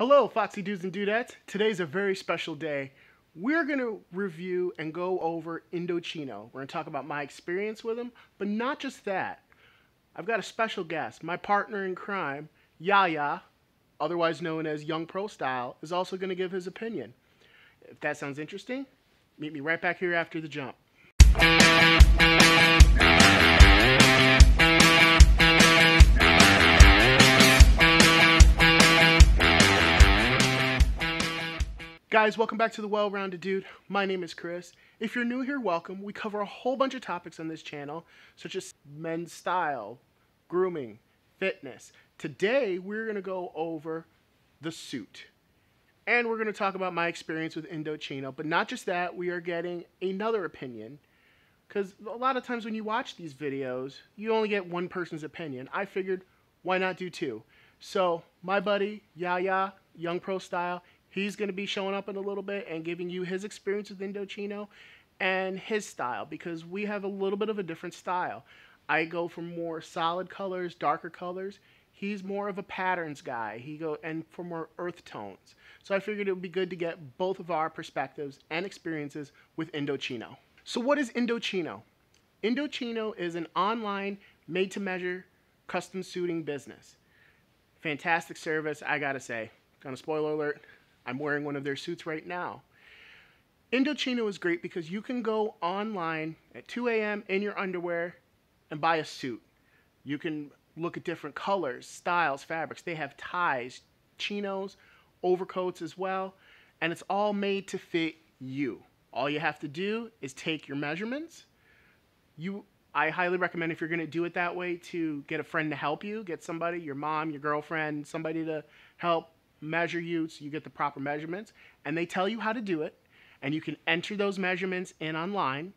Hello, Foxy Dudes and Dudettes. Today's a very special day. We're going to review and go over Indochino. We're going to talk about my experience with him, but not just that. I've got a special guest. My partner in crime, Yahya, otherwise known as Young Pro Style, is also going to give his opinion. If that sounds interesting, meet me right back here after the jump. Guys, welcome back to the Well-Rounded Dude. My name is Chris. If you're new here, welcome. We cover a whole bunch of topics on this channel, such as men's style, grooming, fitness. Today, we're going to go over the suit. And we're going to talk about my experience with Indochino. But not just that, we are getting another opinion. Because a lot of times when you watch these videos, you only get one person's opinion. I figured, why not do two? So, my buddy, Yahya, Young Pro Style, he's going to be showing up in a little bit and giving you his experience with Indochino and his style, because we have a little bit of a different style. I go for more solid colors, darker colors. He's more of a patterns guy. And for more earth tones. So I figured it would be good to get both of our perspectives and experiences with Indochino. So what is Indochino? Indochino is an online made-to-measure custom suiting business. Fantastic service, I gotta say. Kind of spoiler alert. I'm wearing one of their suits right now. Indochino is great because you can go online at 2 a.m. in your underwear and buy a suit. You can look at different colors, styles, fabrics. They have ties, chinos, overcoats as well, and it's all made to fit you. All you have to do is take your measurements. I highly recommend, if you're going to do it that way, to get a friend to help you, get somebody, your mom, your girlfriend, somebody to help measure you so you get the proper measurements, and they tell you how to do it, and you can enter those measurements in online,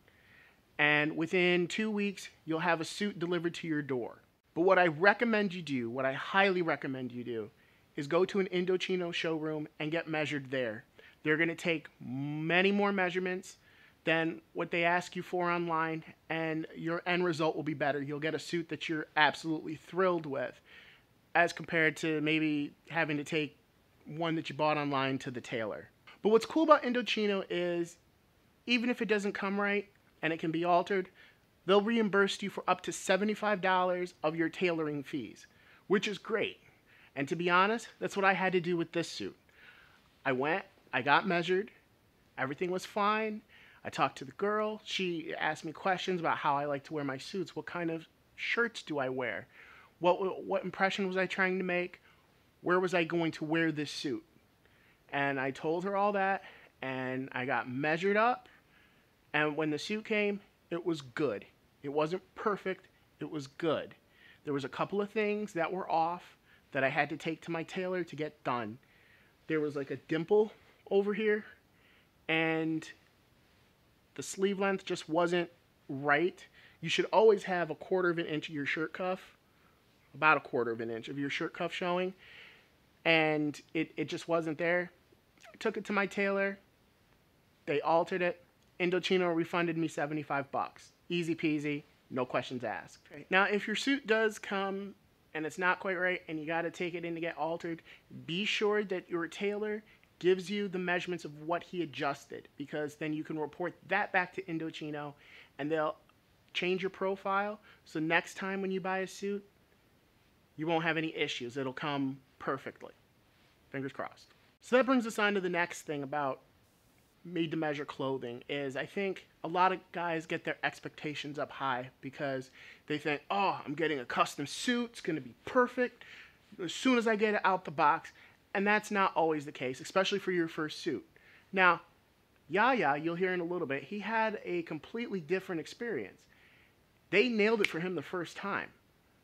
and within 2 weeks you'll have a suit delivered to your door. But what I recommend you do, what I highly recommend you do, is go to an Indochino showroom and get measured there. They're going to take many more measurements than what they ask you for online, and your end result will be better. You'll get a suit that you're absolutely thrilled with, as compared to maybe having to take one that you bought online to the tailor. But what's cool about Indochino is, even if it doesn't come right and it can be altered, they'll reimburse you for up to $75 of your tailoring fees, which is great. And to be honest, that's what I had to do with this suit. I went, I got measured, everything was fine. I talked to the girl, she asked me questions about how I like to wear my suits, what kind of shirts do I wear, what impression was I trying to make, where was I going to wear this suit? And I told her all that, and I got measured up, and when the suit came, it was good. It wasn't perfect, it was good. There was a couple of things that were off that I had to take to my tailor to get done. There was like a dimple over here, and the sleeve length just wasn't right. You should always have a quarter of an inch of your shirt cuff, about a quarter of an inch of your shirt cuff showing. And it just wasn't there. I took it to my tailor. They altered it. Indochino refunded me $75. Easy peasy, no questions asked. Right? Now, if your suit does come and it's not quite right and you gotta take it in to get altered, be sure that your tailor gives you the measurements of what he adjusted, because then you can report that back to Indochino and they'll change your profile. So next time when you buy a suit, you won't have any issues. It'll come perfectly. Fingers crossed. So that brings us on to the next thing about made-to-measure clothing is, I think a lot of guys get their expectations up high because they think, oh, I'm getting a custom suit. It's going to be perfect as soon as I get it out the box. And that's not always the case, especially for your first suit. Now, Yahya, you'll hear in a little bit, he had a completely different experience. They nailed it for him the first time.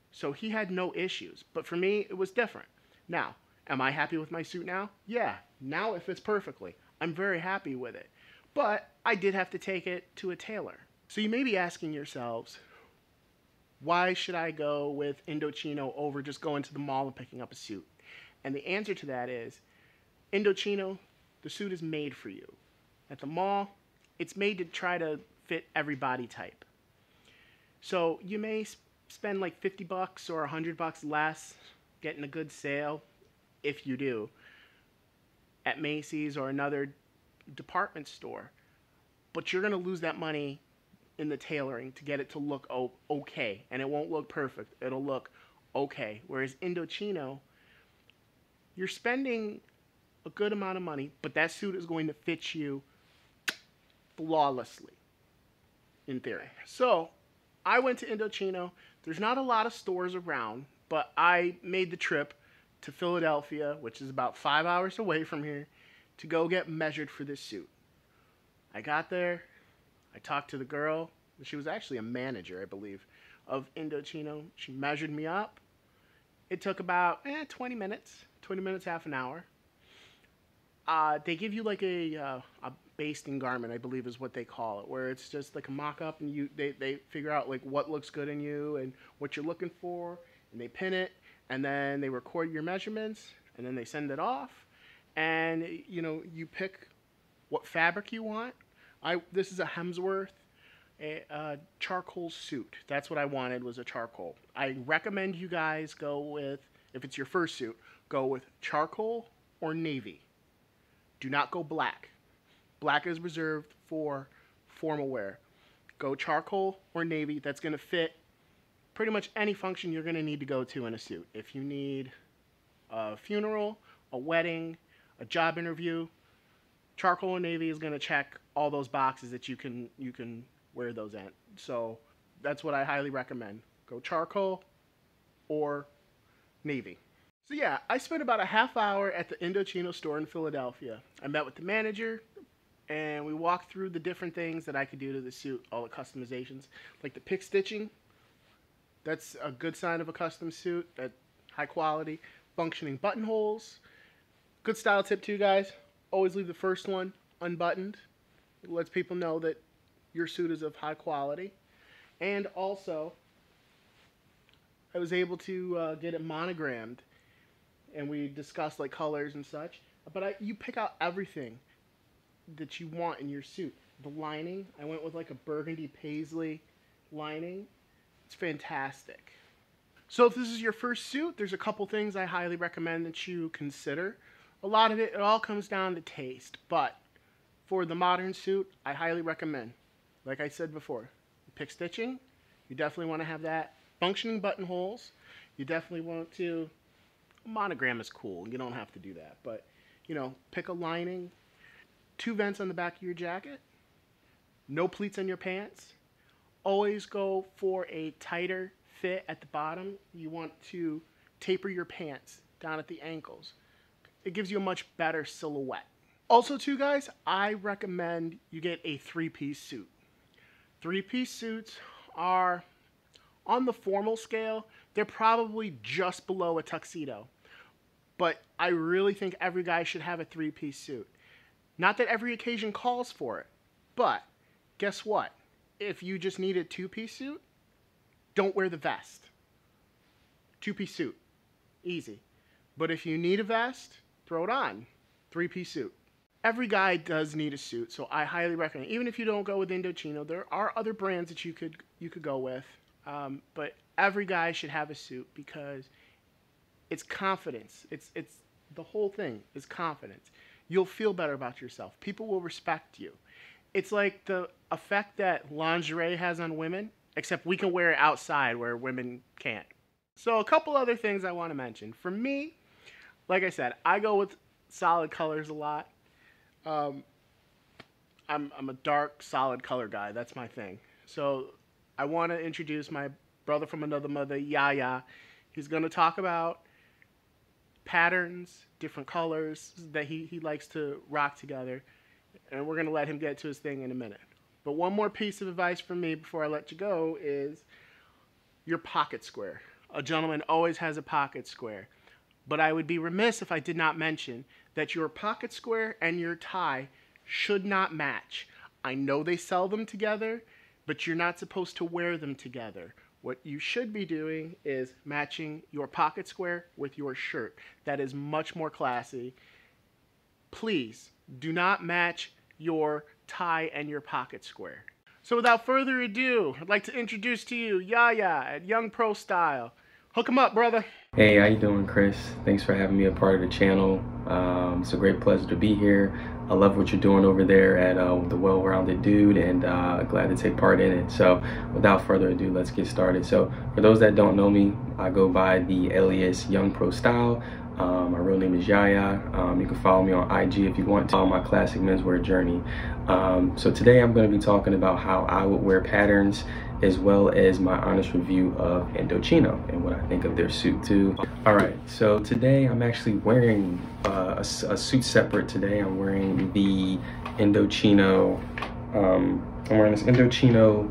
So he had no issues. But for me, it was different. Now, am I happy with my suit now? Yeah, now it fits perfectly. I'm very happy with it. But I did have to take it to a tailor. So you may be asking yourselves, why should I go with Indochino over just going to the mall and picking up a suit? And the answer to that is, Indochino, the suit is made for you. At the mall, it's made to try to fit every body type. So you may spend like $50 or $100 less, getting a good sale, if you do. at Macy's or another department store, but you're going to lose that money in the tailoring to get it to look okay, and it won't look perfect. It'll look okay. Whereas Indochino, you're spending a good amount of money, but that suit is going to fit you flawlessly, in theory. So I went to Indochino. There's not a lot of stores around, but I made the trip to Philadelphia, which is about 5 hours away from here, to go get measured for this suit. I got there. I talked to the girl. She was actually a manager, I believe, of Indochino. She measured me up. It took about 20 minutes, half an hour. They give you like a basting garment, I believe is what they call it, where it's just like a mock-up, and they figure out like what looks good in you and what you're looking for, and they pin it, and then they record your measurements, and then they send it off, and you know, you pick what fabric you want. This is a Hemsworth, a charcoal suit. That's what I wanted, was a charcoal. I recommend you guys go with, if it's your first suit, go with charcoal or navy. Do not go black. Black is reserved for formal wear. Go charcoal or navy. That's going to fit pretty much any function you're going to need to go to in a suit. If you need a funeral, a wedding, a job interview, charcoal or navy is going to check all those boxes that you can wear those in. So that's what I highly recommend. Go charcoal or navy. So yeah, I spent about a half hour at the Indochino store in Philadelphia. I met with the manager, and we walked through the different things that I could do to the suit, all the customizations, like the pick stitching. That's a good sign of a custom suit, that high quality, functioning buttonholes. Good style tip too, guys. Always leave the first one unbuttoned. It lets people know that your suit is of high quality. And also, I was able to get it monogrammed, and we discussed like colors and such, but you pick out everything that you want in your suit. The lining, I went with like a burgundy paisley lining. It's fantastic. So if this is your first suit, there's a couple things I highly recommend that you consider. A lot of it all comes down to taste, but for the modern suit, I highly recommend, like I said before, pick stitching. You definitely want to have that. Functioning buttonholes, you definitely want to. Monogram is cool, you don't have to do that, but you know, pick a lining, 2 vents on the back of your jacket, no pleats on your pants. Always go for a tighter fit at the bottom. You want to taper your pants down at the ankles. It gives you a much better silhouette. Also too, guys, I recommend you get a 3-piece suit. 3-piece suits are on the formal scale, they're probably just below a tuxedo. But I really think every guy should have a 3-piece suit. Not that every occasion calls for it, but guess what? If you just need a 2-piece suit, don't wear the vest. 2-piece suit, easy. But if you need a vest, throw it on. 3-piece suit. Every guy does need a suit, so I highly recommend. Even if you don't go with Indochino, there are other brands that you could go with. But every guy should have a suit, because it's confidence. It's the whole thing is confidence. You'll feel better about yourself. People will respect you. It's like the effect that lingerie has on women, except we can wear it outside where women can't. So a couple other things I want to mention. For me, like I said, I go with solid colors a lot. I'm a dark, solid color guy. That's my thing. So I want to introduce my brother from another mother, Yahya. He's going to talk about patterns, different colors that he likes to rock together. And we're going to let him get to his thing in a minute. But one more piece of advice from me before I let you go is your pocket square. A gentleman always has a pocket square. But I would be remiss if I did not mention that your pocket square and your tie should not match. I know they sell them together, but you're not supposed to wear them together. What you should be doing is matching your pocket square with your shirt. That is much more classy. Please do not match your tie and your pocket square. So without further ado, I'd like to introduce to you Yahya at Young Pro Style, Hook him up, brother. Hey, how you doing, Chris? Thanks for having me a part of the channel. It's a great pleasure to be here. I love what you're doing over there at the Well-Rounded Dude, and glad to take part in it. So without further ado, let's get started. So for those that don't know me, I go by the alias Young Pro Style. My real name is Yahya. You can follow me on IG if you want to, on my classic menswear journey. So today I'm going to be talking about how I would wear patterns, as well as my honest review of Indochino and what I think of their suit too. All right, so today I'm actually wearing a suit separate. Today I'm wearing the Indochino. I'm wearing this Indochino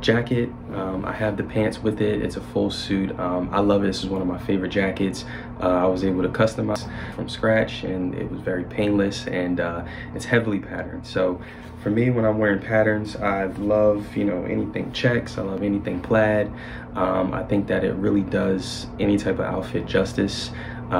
jacket. I have the pants with it. It's a full suit. I love it. This is one of my favorite jackets. I was able to customize from scratch, and it was very painless, and it's heavily patterned. So for me, when I'm wearing patterns, I love, you know, anything checks. I love anything plaid. I think that it really does any type of outfit justice. You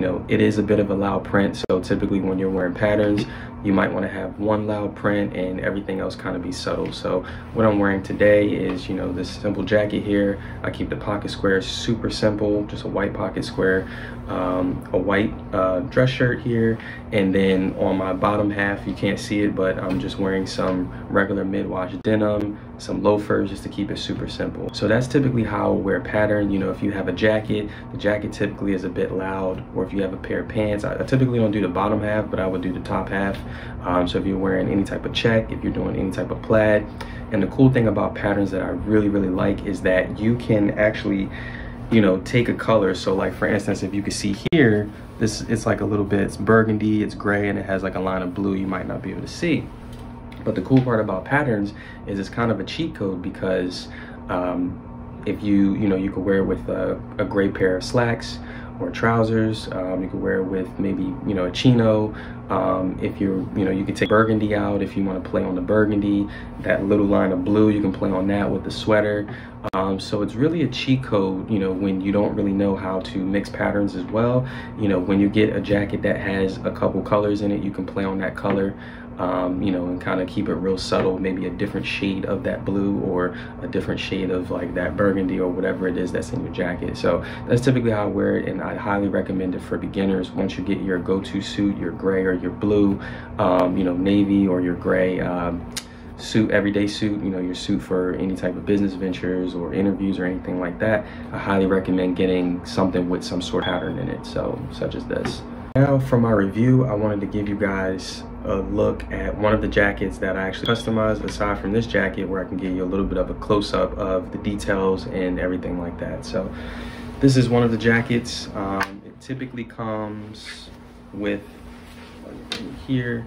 know, it is a bit of a loud print, so typically when you're wearing patterns, you might want to have one loud print and everything else kind of be subtle. So what I'm wearing today is, you know, this simple jacket here. I keep the pocket square super simple, just a white pocket square, a white dress shirt here, and then on my bottom half, you can't see it, but I'm just wearing some regular mid-wash denim, some loafers, just to keep it super simple. So that's typically how I wear pattern. You know, if you have a jacket, the jacket typically is a bit loud, or if you have a pair of pants, I typically don't do the bottom half, but I would do the top half. So if you're wearing any type of check, if you're doing any type of plaid, and the cool thing about patterns that I really like is that you can actually, you know, take a color. So like for instance, if you can see here, this, it's like a little bit, it's burgundy, it's gray, and it has like a line of blue you might not be able to see. But the cool part about patterns is it's kind of a cheat code, because if you know, you could wear it with a gray pair of slacks or trousers. You could wear it with maybe, you know, a chino. If you're, you know, you can take burgundy out if you want to play on the burgundy. That little line of blue, you can play on that with the sweater. So it's really a cheat code, you know, when you don't really know how to mix patterns as well. You know, when you get a jacket that has a couple colors in it, you can play on that color. You know, and kind of keep it real subtle, maybe a different shade of that blue or a different shade of like that burgundy or whatever it is that's in your jacket. So that's typically how I wear it, and I highly recommend it for beginners. Once you get your go-to suit, your gray or your blue, you know, navy, or your gray suit, everyday suit, you know, your suit for any type of business ventures or interviews or anything like that, I highly recommend getting something with some sort of pattern in it, so such as this. Now for my review, I wanted to give you guys a look at one of the jackets that I actually customized aside from this jacket, where I can give you a little bit of a close-up of the details and everything like that. So this is one of the jackets. It typically comes with here,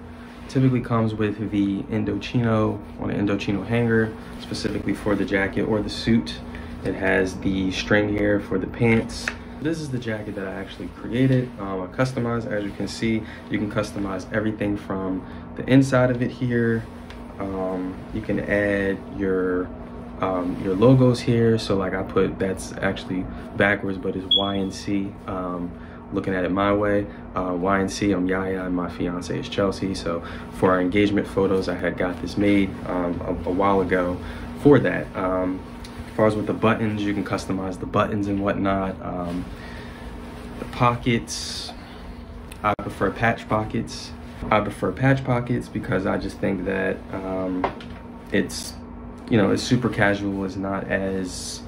typically comes with the Indochino, on an Indochino hanger specifically for the jacket or the suit. It has the string here for the pants. This is the jacket that I actually created. I customized, as you can see. You can customize everything from the inside of it here. You can add your logos here. So like I put, that's actually backwards, but it's Y and C. Looking at it my way, Y and C, I'm Yahya, and my fiance is Chelsea. So for our engagement photos, I had got this made a while ago for that. As far as with the buttons, you can customize the buttons and whatnot. The pockets, I prefer patch pockets. I prefer patch pockets because I just think that it's, you know, it's super casual. It's not as,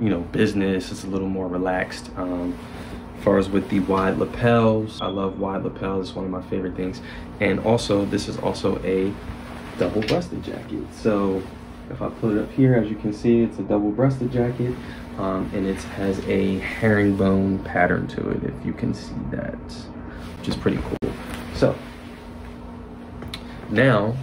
you know, business. It's a little more relaxed. As far as with the wide lapels, I love wide lapels. It's one of my favorite things. And also, this is also a double-breasted jacket. So if I put it up here, as you can see, it's a double-breasted jacket, and it has a herringbone pattern to it, if you can see that, which is pretty cool. So now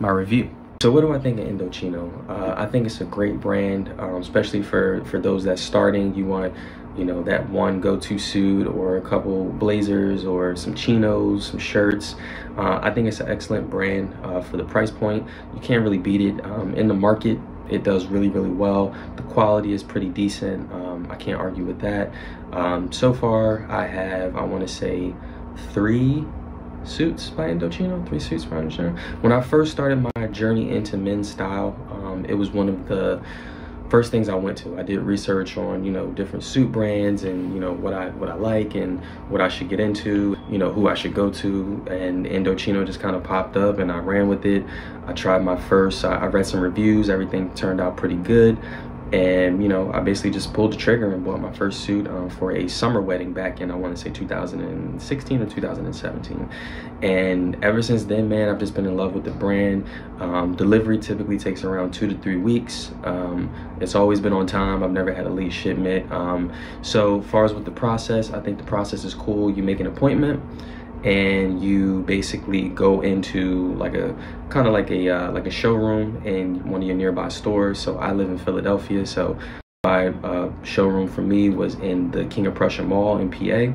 my review. So what do I think of Indochino? I think it's a great brand, especially for those that's starting. You want, you know, that one go-to suit or a couple blazers or some chinos, some shirts. I think it's an excellent brand for the price point. You can't really beat it in the market. It does really well. The quality is pretty decent. I can't argue with that. So far, I have, I want to say, three suits by Indochino. When I first started my journey into men's style, it was one of the first things I went to. I did research on, you know, different suit brands and, you know, what I like and what I should get into, you know, who I should go to, and Indochino just kind of popped up and I ran with it. I tried my first, I read some reviews, everything turned out pretty good. And, you know, I basically just pulled the trigger and bought my first suit for a summer wedding back in, I want to say 2016 or 2017. And ever since then, man, I've just been in love with the brand. Delivery typically takes around 2 to 3 weeks. It's always been on time. I've never had a late shipment. So far as with the process, I think the process is cool. You make an appointment and you basically go into like a kind of like a showroom in one of your nearby stores. So I live in Philadelphia, so my showroom for me was in the King of Prussia Mall in PA,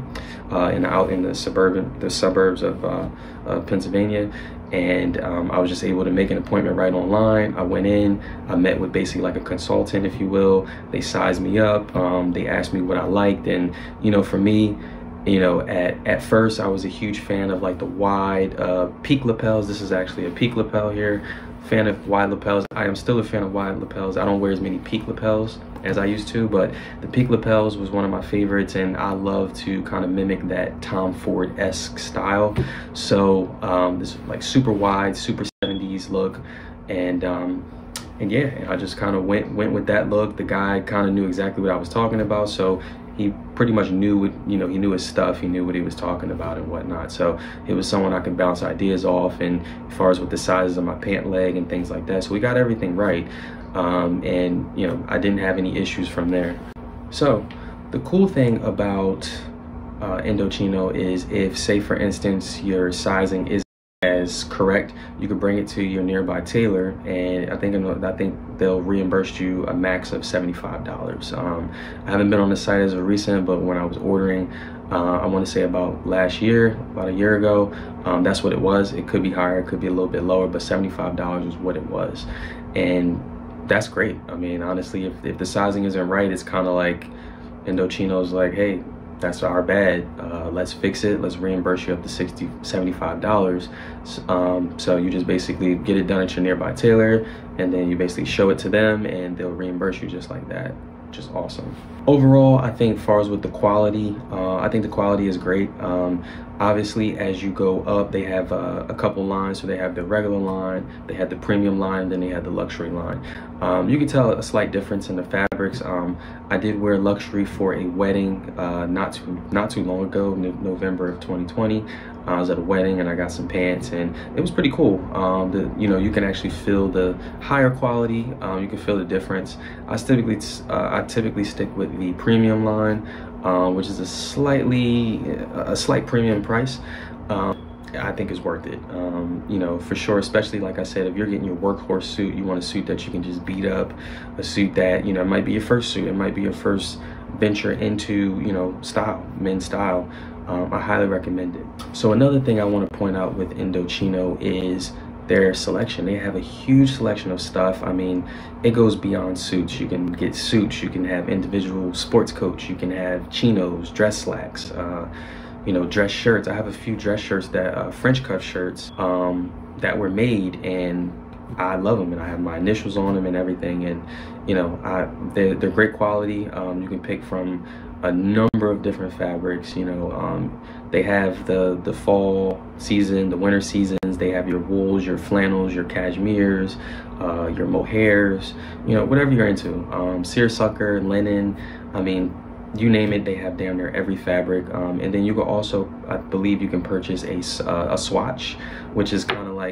and out in the suburbs of Pennsylvania. And I was just able to make an appointment right online. I went in, I met with basically like a consultant, if you will. They sized me up, they asked me what I liked, and you know, for me, you know, at first I was a huge fan of like the wide peak lapels. This is actually a peak lapel here. Fan of wide lapels. I am still a fan of wide lapels. I don't wear as many peak lapels as I used to, but the peak lapels was one of my favorites, and I love to kind of mimic that Tom Ford-esque style. So this like super wide, super 70s look, and yeah, I just kind of went with that look. The guy kind of knew exactly what I was talking about, so he pretty much knew what, you know, he knew his stuff, he knew what he was talking about and whatnot. So it was someone I could bounce ideas off, and as far as with the sizes of my pant leg and things like that. So we got everything right. And you know, I didn't have any issues from there. So the cool thing about Indochino is, if say for instance your sizing is as correct, you could bring it to your nearby tailor, and I think they'll reimburse you a max of $75. I haven't been on the site as of recent, but when I was ordering, I want to say about a year ago, that's what it was. It could be higher, it could be a little bit lower, but $75 was what it was, and that's great. I mean, honestly, if the sizing isn't right, it's kind of like Indochino's like, hey, that's our bad, let's fix it, let's reimburse you up to $75. So you just basically get it done at your nearby tailor, and then you basically show it to them and they'll reimburse you just like that. Just awesome. Overall, I think far as with the quality, I think the quality is great. Obviously, as you go up, they have a couple lines. So they have the regular line, they had the premium line, then they had the luxury line. You can tell a slight difference in the fabrics. I did wear luxury for a wedding not too long ago, November of 2020. I was at a wedding and I got some pants, and it was pretty cool. You know, you can actually feel the higher quality. You can feel the difference. I typically stick with the premium line, which is a slight premium price. I think is worth it, you know, for sure. Especially like I said, if you're getting your workhorse suit, you want a suit that you can just beat up, a suit that, you know, might be your first suit, it might be your first venture into, you know, style, men's style. I highly recommend it. So another thing I want to point out with Indochino is their selection. They have a huge selection of stuff. I mean, it goes beyond suits. You can get suits, you can have individual sports coats, you can have chinos, dress slacks, you know, dress shirts. I have a few dress shirts that French cuff shirts that were made, and I love them, and I have my initials on them and everything. And you know, they're great quality. You can pick from a number of different fabrics. You know, they have the fall season, the winter seasons. They have your wools, your flannels, your cashmeres, your mohairs. You know, whatever you're into. Seersucker, linen. I mean, you name it, they have damn near every fabric. And then you can also, I believe you can purchase a swatch, which is kind of like,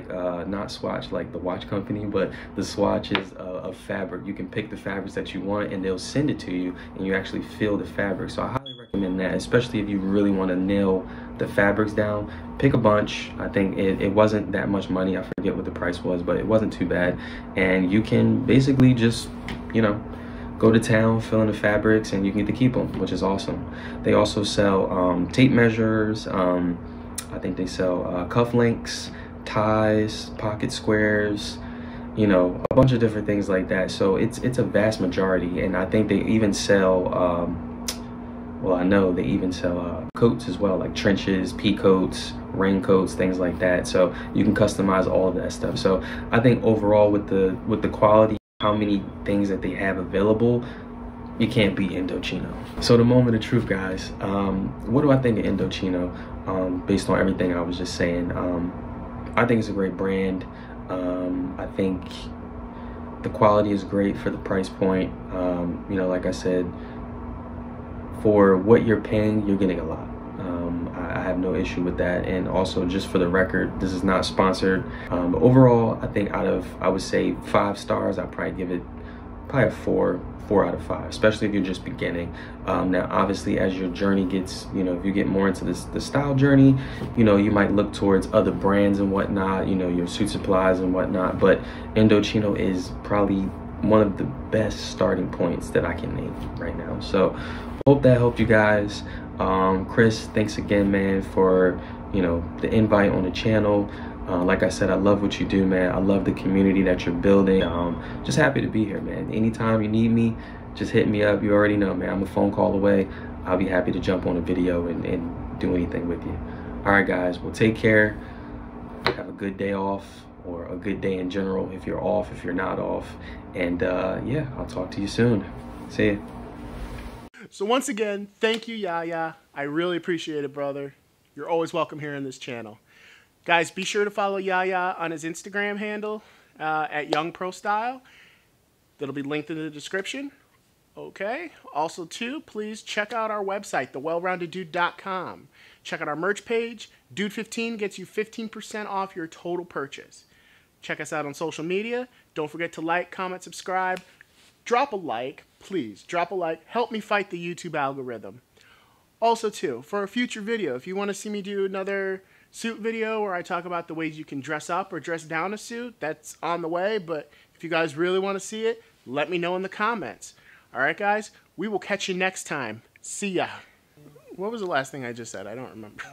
not swatch like the watch company, but the swatch is a fabric. You can pick the fabrics that you want and they'll send it to you, and you actually feel the fabric. So I highly recommend that, especially if you really want to nail the fabrics down. Pick a bunch. I think it wasn't that much money. I forget what the price was, but it wasn't too bad. And you can basically just, you know, go to town, fill in the fabrics, and you can get to keep them, which is awesome. They also sell tape measures. I think they sell cuff links, ties, pocket squares, you know, a bunch of different things like that. So it's a vast majority, and I think they even sell, well, I know they even sell coats as well, like trenches, pea coats, raincoats, things like that. So you can customize all of that stuff. So I think overall with the quality, how many things that they have available, you can't beat Indochino. So the moment of truth, guys, what do I think of Indochino? Based on everything I was just saying, I think it's a great brand. I think the quality is great for the price point. You know, like I said, for what you're paying, you're getting a lot. I have no issue with that. And also, just for the record, this is not sponsored. But overall, I think out of, I would say 5 stars, I'd probably give it probably a 4 out of 5, especially if you're just beginning. Now, obviously, as your journey gets, you know, if you get more into this, the style journey, you know, you might look towards other brands and whatnot, you know, your suit supplies and whatnot, but Indochino is probably one of the best starting points that I can name right now. So hope that helped you guys. Chris, thanks again, man, for, you know, the invite on the channel. Like I said, I love what you do, man. I love the community that you're building. Just happy to be here, man. Anytime you need me, just hit me up. You already know, man, I'm a phone call away. I'll be happy to jump on a video and do anything with you. All right, guys, well, take care. Have a good day off, or a good day in general if you're off, if you're not off. And yeah, I'll talk to you soon. See ya. So once again, thank you, Yahya. I really appreciate it, brother. You're always welcome here on this channel. Guys, be sure to follow Yahya on his Instagram handle at Young Pro Style. That'll be linked in the description. Okay. Also, too, please check out our website, thewellroundeddude.com. Check out our merch page. Dude15 gets you 15% off your total purchase. Check us out on social media. Don't forget to like, comment, subscribe. Drop a like. Please, drop a like. Help me fight the YouTube algorithm. Also, too, for a future video, if you want to see me do another suit video where I talk about the ways you can dress up or dress down a suit, that's on the way. But if you guys really want to see it, let me know in the comments. All right, guys, we will catch you next time. See ya. What was the last thing I just said? I don't remember.